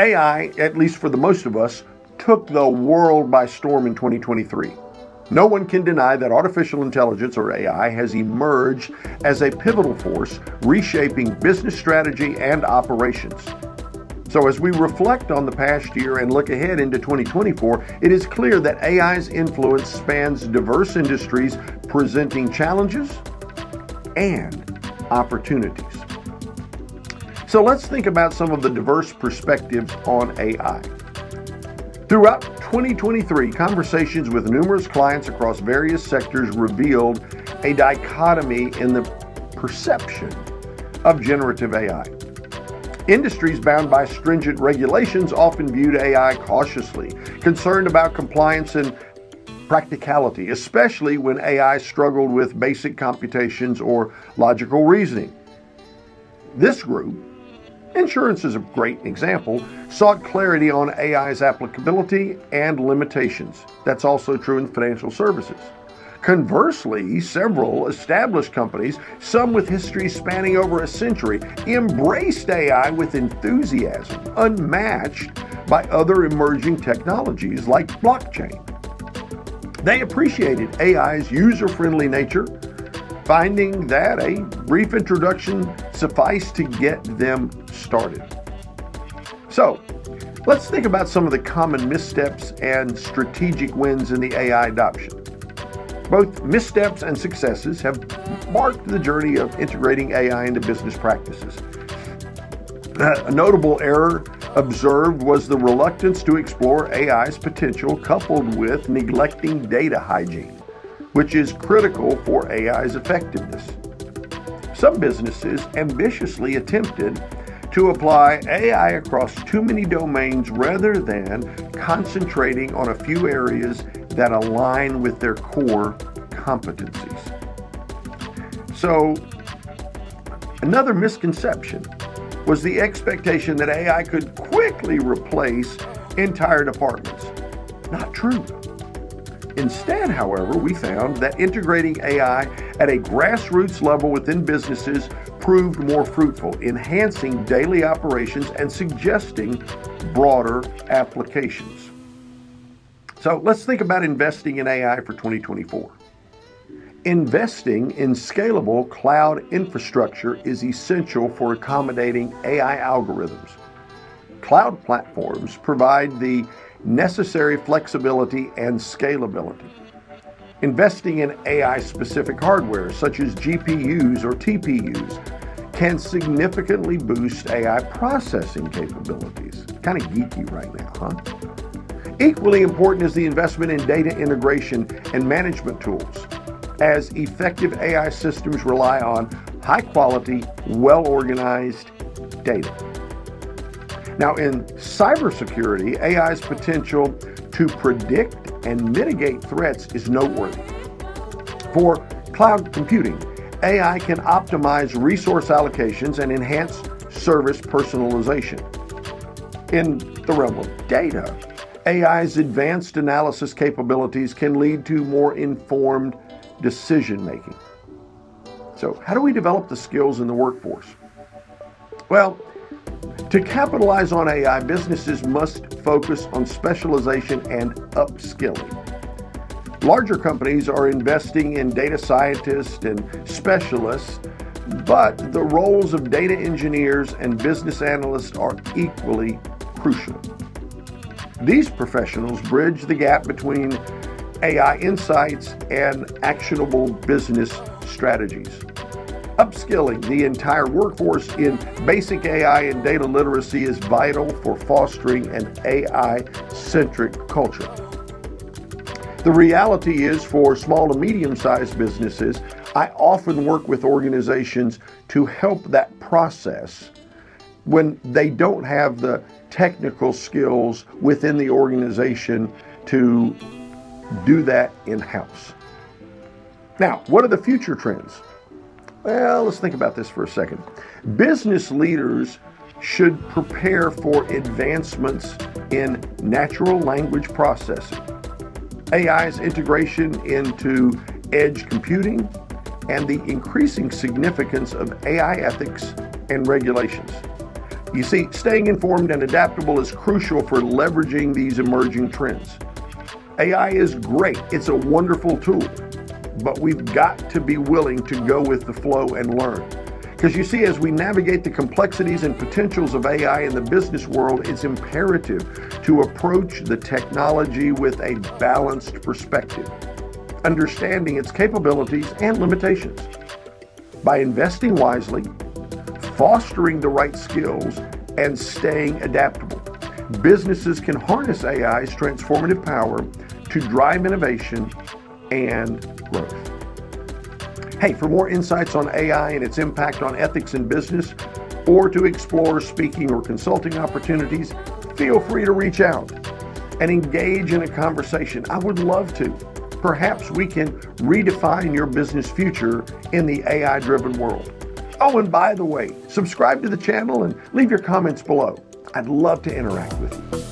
AI, at least for the most of us, took the world by storm in 2023. No one can deny that artificial intelligence, or AI, has emerged as a pivotal force reshaping business strategy and operations. So as we reflect on the past year and look ahead into 2024, it is clear that AI's influence spans diverse industries, presenting challenges and opportunities. So let's think about some of the diverse perspectives on AI. Throughout 2023, conversations with numerous clients across various sectors revealed a dichotomy in the perception of generative AI. Industries bound by stringent regulations often viewed AI cautiously, concerned about compliance and practicality, especially when AI struggled with basic computations or logical reasoning. This group, insurance is a great example, sought clarity on AI's applicability and limitations. That's also true in financial services. Conversely, several established companies, some with histories spanning over a century, embraced AI with enthusiasm, unmatched by other emerging technologies like blockchain. They appreciated AI's user-friendly nature, finding that a brief introduction sufficed to get them started. So, let's think about some of the common missteps and strategic wins in the AI adoption. Both missteps and successes have marked the journey of integrating AI into business practices. A notable error observed was the reluctance to explore AI's potential, coupled with neglecting data hygiene, which is critical for AI's effectiveness. Some businesses ambitiously attempted to apply AI across too many domains rather than concentrating on a few areas that align with their core competencies. So, another misconception was the expectation that AI could quickly replace entire departments. Not true. Instead, however, we found that integrating AI at a grassroots level within businesses proved more fruitful, enhancing daily operations and suggesting broader applications. So let's think about investing in AI for 2024. Investing in scalable cloud infrastructure is essential for accommodating AI algorithms. Cloud platforms provide the necessary flexibility and scalability. Investing in AI-specific hardware, such as GPUs or TPUs, can significantly boost AI processing capabilities. Kind of geeky right now, huh? Equally important is the investment in data integration and management tools, as effective AI systems rely on high-quality, well-organized data. Now, in cybersecurity, AI's potential to predict and mitigate threats is noteworthy. For cloud computing, AI can optimize resource allocations and enhance service personalization. In the realm of data, AI's advanced analysis capabilities can lead to more informed decision-making. So, how do we develop the skills in the workforce? Well, to capitalize on AI, businesses must focus on specialization and upskilling. Larger companies are investing in data scientists and specialists, but the roles of data engineers and business analysts are equally crucial. These professionals bridge the gap between AI insights and actionable business strategies. Upskilling the entire workforce in basic AI and data literacy is vital for fostering an AI-centric culture. The reality is, for small to medium-sized businesses, I often work with organizations to help that process when they don't have the technical skills within the organization to do that in-house. Now, what are the future trends? Well, let's think about this for a second. Business leaders should prepare for advancements in natural language processing, AI's integration into edge computing, and the increasing significance of AI ethics and regulations. You see, staying informed and adaptable is crucial for leveraging these emerging trends. AI is great, it's a wonderful tool, but we've got to be willing to go with the flow and learn. Because you see, as we navigate the complexities and potentials of AI in the business world, it's imperative to approach the technology with a balanced perspective, understanding its capabilities and limitations. By investing wisely, fostering the right skills, and staying adaptable, businesses can harness AI's transformative power to drive innovation and growth. Hey, for more insights on AI and its impact on ethics in business, or to explore speaking or consulting opportunities, feel free to reach out and engage in a conversation. I would love to. Perhaps we can redefine your business future in the AI-driven world. Oh, and by the way, subscribe to the channel and leave your comments below. I'd love to interact with you.